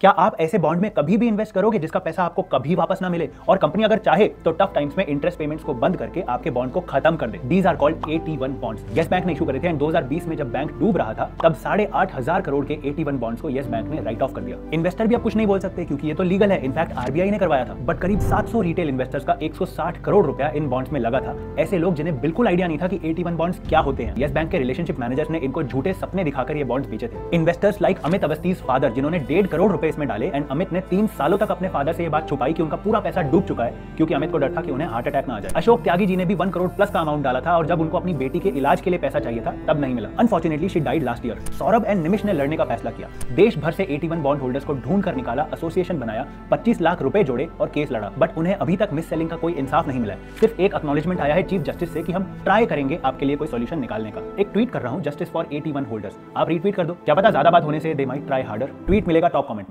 क्या आप ऐसे बॉन्ड में कभी भी इन्वेस्ट करोगे जिसका पैसा आपको कभी वापस ना मिले और कंपनी अगर चाहे तो टफ टाइम्स में इंटरेस्ट पेमेंट्स को बंद करके आपके बॉन्ड को खत्म कर दे? These are called AT1 bonds. Yes Bank ने इशू करे थे एंड 2020 में जब बैंक डूब रहा था तब 8,500 करोड़ के AT1 बॉन्ड्स को येस बैंक ने राइट ऑफ कर दिया। इन्वेस्टर भी अब कुछ नहीं बोल सकते क्योंकि ये तो लीगल है, इनफैक्ट RBI ने करवाया था। बट करीब 700 रिटेल इन्वेस्टर्स का 160 करोड़ रुपया इन बॉन्ड्स में लगा था। ऐसे लोग जिन्हें बिल्कुल आइडिया नहीं था कि AT1 बॉन्ड्स क्या होते हैं। येस बैंक के रिलेशनशिप मैनेजर्स ने इनको झूठे सपने दिखाकर ये बॉन्ड्स बेचे थे। Investors like Amit Awasthi father, जिन्होंने 1.5 करोड़ रुपए इसमें डाले एंड अमित ने 3 सालों तक अपने फादर से ये बात छुपाई कि उनका पूरा पैसा डूब चुका है क्योंकि अमित को डर था कि उन्हें हार्ट अटैक ना आ जाए। अशोक त्यागी जी ने भी 1 करोड़ प्लस का अमाउंट डाला था और जब उनको अपनी बेटी के इलाज के लिए पैसा चाहिए था तब नहीं मिला। Unfortunately she died last year. Saurabh and Nimish ने लड़ने का फैसला किया, देश भर से AT1 बॉन्ड होल्डर्स को ढूंढ कर निकाला, एसोसिएशन बनाया, 25 लाख रुपए जोड़े और केस लड़ा। बट उन्हें अभी तक मिस सेलिंग का कोई इंसाफ नहीं मिला है। सिर्फ एक एक्नॉलेजमेंट आया है चीफ जस्टिस से कि हम ट्राई करेंगे आपके लिए कोई सॉल्यूशन निकालने का। एक ट्वीट कर रहा हूं जस्टिस फॉर AT1 होल्डर्स, आप रीट्वीट कर दो। क्या पता ज्यादा बात होने से they might try harder. Tweet मिलेगा टॉप कमेंट में।